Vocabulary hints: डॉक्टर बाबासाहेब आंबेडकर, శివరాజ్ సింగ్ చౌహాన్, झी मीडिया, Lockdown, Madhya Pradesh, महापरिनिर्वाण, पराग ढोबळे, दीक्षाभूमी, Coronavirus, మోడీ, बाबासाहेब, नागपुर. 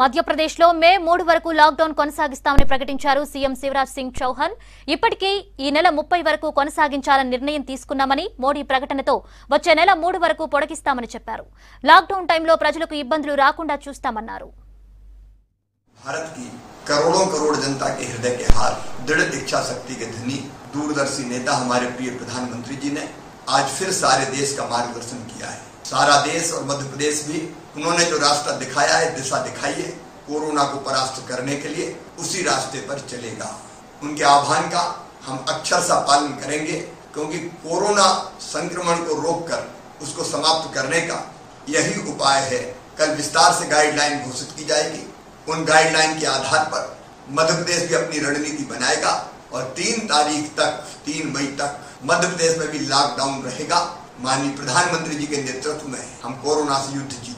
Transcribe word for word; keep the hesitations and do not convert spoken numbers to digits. మధ్యప్రదేశ్ లో మే మూడు వరకు లాక్ డౌన్ కొనసాగిస్తామని ప్రకటించారు సీఎం శివరాజ్ సింగ్ చౌహాన్. ఇప్పటికే ఈ నెల ముప్పై వరకు కొనసాగించాలని నిర్ణయం తీసుకున్నామని మోడీ ప్రకటనతో వచ్చే నెల మూడు వరకు పొడిగిస్తామని చెప్పారు. లాక్ డౌన్ టైంలో ప్రజలకు ఇబ్బందులు రాకుండా చూస్తామన్నారు. भारत की करोड़ों करोड़ जनता के हृदय के हार दृढ़ इच्छा शक्ति के धनी दूरदर्शी नेता हमारे प्रिय प्रधानमंत्री जी ने आज फिर सारे देश का मार्गदर्शन किया है. सारा देश और मध्य प्रदेश भी उन्होंने जो रास्ता दिखाया है, दिशा दिखाई है कोरोना को परास्त करने के लिए, उसी रास्ते पर चलेगा. उनके आह्वान का हम अक्षर सा पालन करेंगे, क्योंकि कोरोना संक्रमण को रोककर उसको समाप्त करने का यही उपाय है. कल विस्तार से गाइडलाइन घोषित की जाएगी. उन गाइडलाइन के आधार पर मध्य प्रदेश भी अपनी रणनीति बनाएगा और तीन तारीख तक, तीन मई तक मध्य प्रदेश में भी लॉकडाउन रहेगा. माननीय प्रधानमंत्री जी के नेतृत्व में हम कोरोना से युद्ध